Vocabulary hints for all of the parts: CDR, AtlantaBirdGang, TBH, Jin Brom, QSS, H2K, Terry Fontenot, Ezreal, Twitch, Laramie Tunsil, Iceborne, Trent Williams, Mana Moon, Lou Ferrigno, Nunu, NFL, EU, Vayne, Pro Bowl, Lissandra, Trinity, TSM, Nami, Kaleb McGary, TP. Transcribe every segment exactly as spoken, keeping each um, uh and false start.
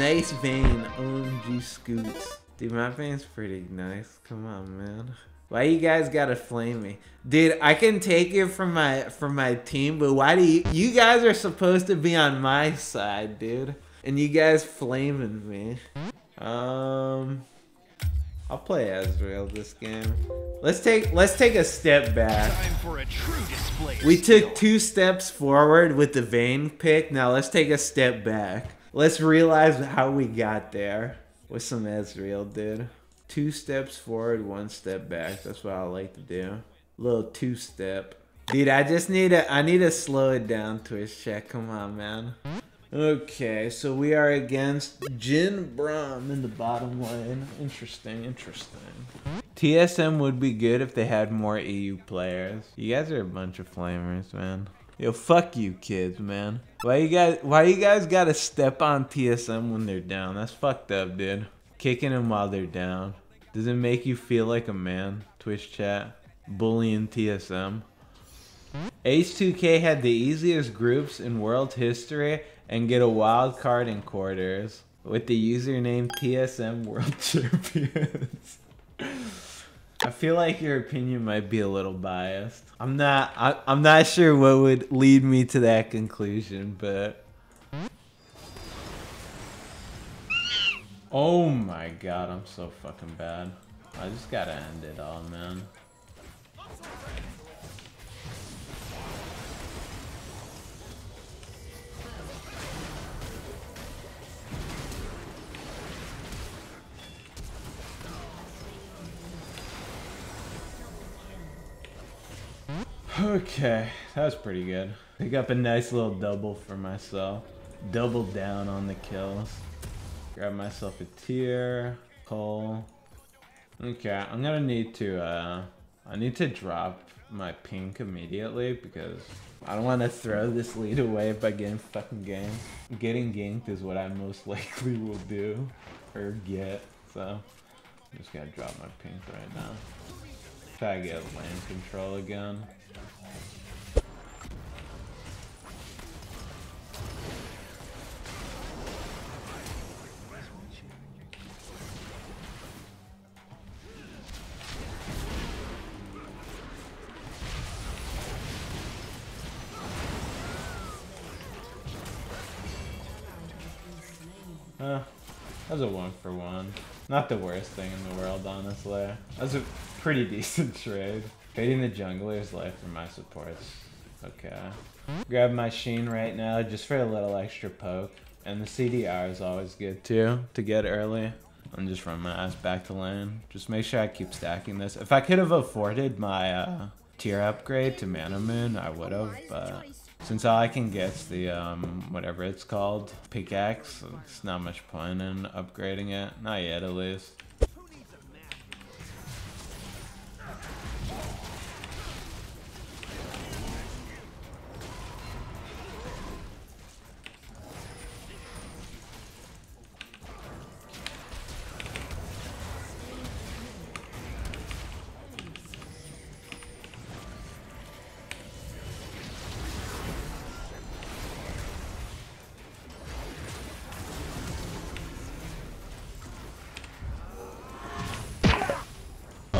Nice Vayne. O M G Scoots. Dude, my Vayne's pretty nice. Come on, man. Why you guys gotta flame me? Dude, I can take it from my from my team, but why do you you guys are supposed to be on my side, dude? And you guys flaming me. Um I'll play Ezreal this game. Let's take let's take a step back. Time for a true display. We took two steps forward with the Vayne pick. Now let's take a step back. Let's realize how we got there with some Ezreal, dude. Two steps forward, one step back. That's what I like to do. Little two step. Dude, I just need a, I need to slow it down, Twitch chat. Come on, man. Okay, so we are against Jin Brom in the bottom lane. Interesting, interesting. T S M would be good if they had more E U players. You guys are a bunch of flamers, man. Yo, fuck you kids, man. Why you guys, why you guys gotta step on T S M when they're down? That's fucked up, dude. Kicking them while they're down. Does it make you feel like a man, Twitch chat? Bullying T S M. H two K had the easiest groups in world history and get a wild card in quarters with the username T S M World Champions. I feel like your opinion might be a little biased. I'm not I, I'm not sure what would lead me to that conclusion, but oh my god, I'm so fucking bad. I just gotta end it all, man. Okay, that was pretty good. Pick up a nice little double for myself. Double down on the kills. Grab myself a tier, coal. Okay, I'm gonna need to, uh, I need to drop my pink immediately because I don't want to throw this lead away by getting fucking ganked. Getting ganked is what I most likely will do, or get, so I'm just gonna drop my pink right now. Try to get lane control again. Uh, that was a one for one. Not the worst thing in the world, honestly. That was a pretty decent trade. Fading the jungler's life for my supports. Okay. Grab my Sheen right now just for a little extra poke. And the C D R is always good too, to get early. I'm just running my ass back to lane. Just make sure I keep stacking this. If I could have afforded my uh, tier upgrade to Mana Moon, I would have, but since all I can get's the, um, whatever it's called, pickaxe, it's not much point in upgrading it. Not yet, at least.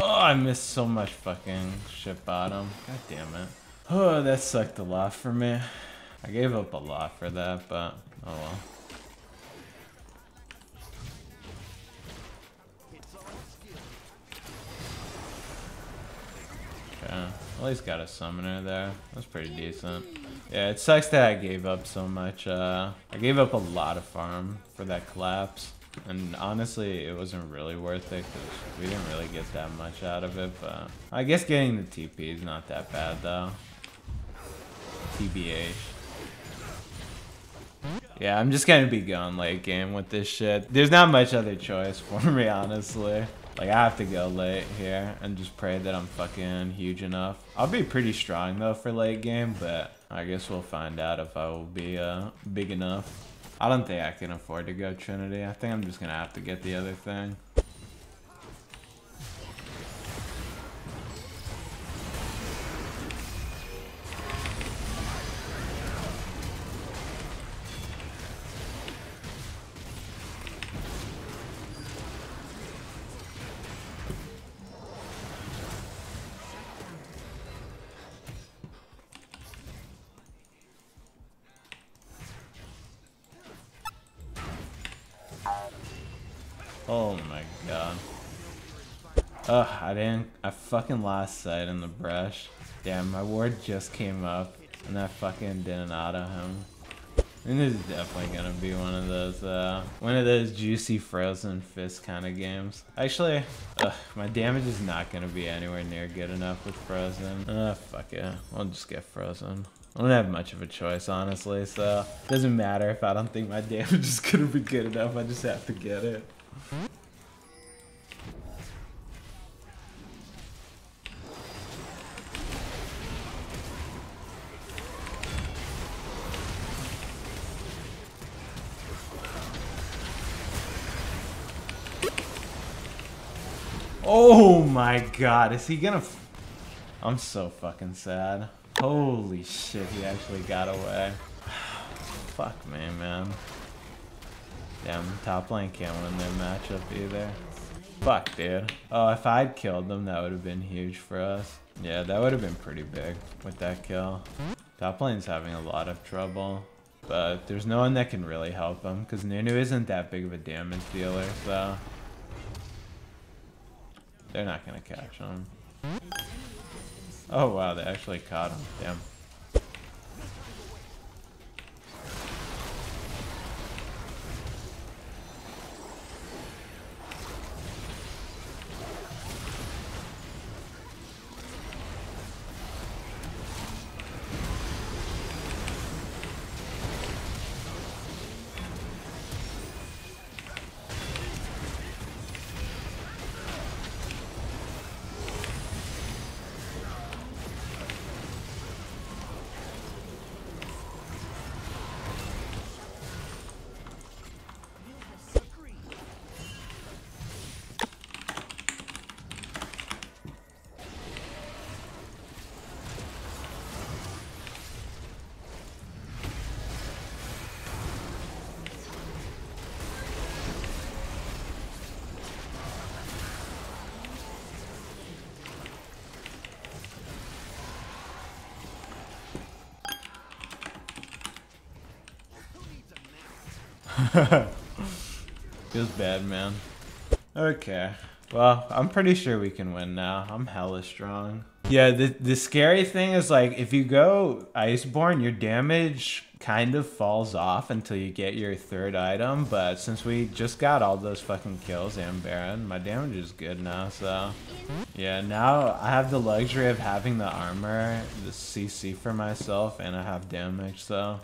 I missed so much fucking shit bottom. God damn it. Oh, that sucked a lot for me. I gave up a lot for that, but oh well. Okay. At least got a summoner there. That's pretty decent. Yeah, it sucks that I gave up so much. Uh, I gave up a lot of farm for that collapse. And honestly, it wasn't really worth it because we didn't really get that much out of it, but I guess getting the T P is not that bad though. T B H. Yeah, I'm just gonna be going late game with this shit. There's not much other choice for me, honestly. Like, I have to go late here and just pray that I'm fucking huge enough. I'll be pretty strong though for late game, but I guess we'll find out if I will be uh, big enough. I don't think I can afford to go Trinity. I think I'm just gonna have to get the other thing. Oh my god. Ugh, I didn't. I fucking lost sight in the brush. Damn, my ward just came up, and I fucking didn't auto him. And this is definitely gonna be one of those, uh, one of those juicy frozen fist kind of games. Actually, ugh, my damage is not gonna be anywhere near good enough with frozen. Ugh, fuck it. I'll just get frozen. I don't have much of a choice, honestly, so it doesn't matter if I don't think my damage is gonna be good enough. I just have to get it. Oh my god, is he gonna f- I'm so fucking sad. Holy shit, he actually got away. Fuck me, man. Damn, top lane can't win their matchup either. Fuck, dude. Oh, if I'd killed them, that would have been huge for us. Yeah, that would have been pretty big with that kill. Top lane's having a lot of trouble, but there's no one that can really help him, because Nunu isn't that big of a damage dealer, so... They're not gonna catch him. Oh wow, they actually caught him. Damn. Feels bad, man. Okay, well, I'm pretty sure we can win now. I'm hella strong. Yeah, the, the scary thing is, like, if you go Iceborne, your damage kind of falls off until you get your third item, but since we just got all those fucking kills and Baron, my damage is good now, so... Yeah, now I have the luxury of having the armor, the C C for myself, and I have damage, so...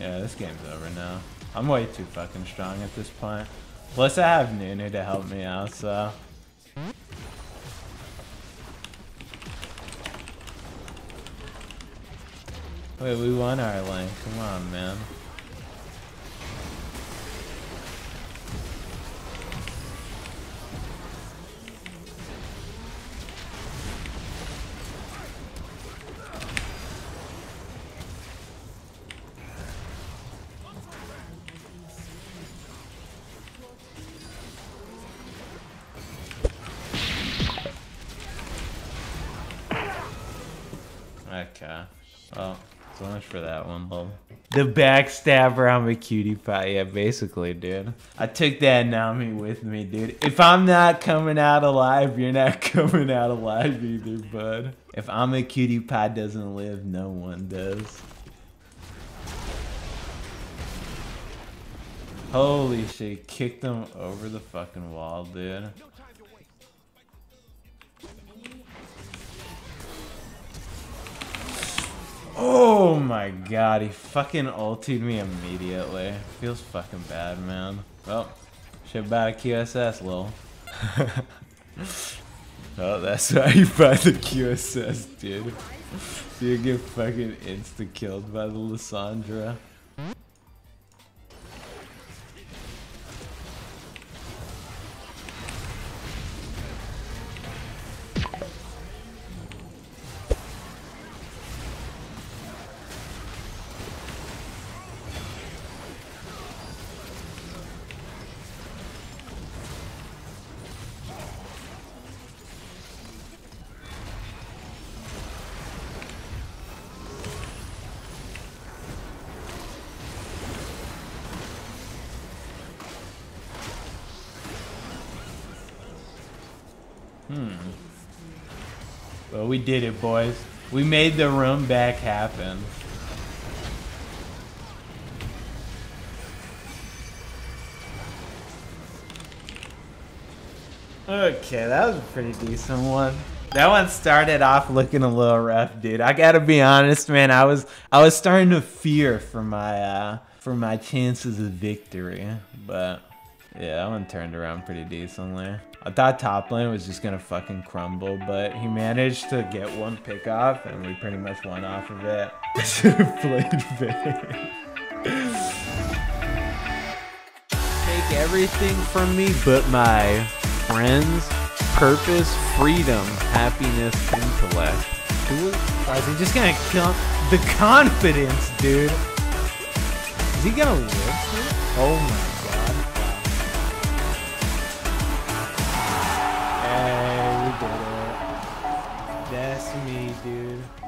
Yeah, this game's over now. I'm way too fucking strong at this point. Plus, I have Nunu to help me out, so... Wait, we won our lane. Come on, man. Okay. Well, so much for that one, lol. The backstabber, I'm a cutie pie. Yeah, basically, dude. I took that Nami with me, dude. If I'm not coming out alive, you're not coming out alive either, bud. If I'm a cutie pie doesn't live, no one does. Holy shit, kicked them over the fucking wall, dude. Oh my god, he fucking ultied me immediately. Feels fucking bad, man. Well, shit by a Q S S, lol. Oh, that's how you buy the Q S S, dude. So you get fucking insta-killed by the Lissandra. Hmm. Well, we did it, boys. We made the room back happen. Okay, that was a pretty decent one. That one started off looking a little rough, dude. I gotta be honest, man. I was I was starting to fear for my uh, for my chances of victory, but yeah, that one turned around pretty decently. I thought top lane was just gonna fucking crumble, but he managed to get one pick off, and we pretty much won off of it. I should have played Vayne. Take everything from me, but my friends. Purpose, freedom, happiness, intellect. Who is he just gonna kill the confidence, dude? Is he gonna live? Oh my god. Hey, we did it. That's me, dude.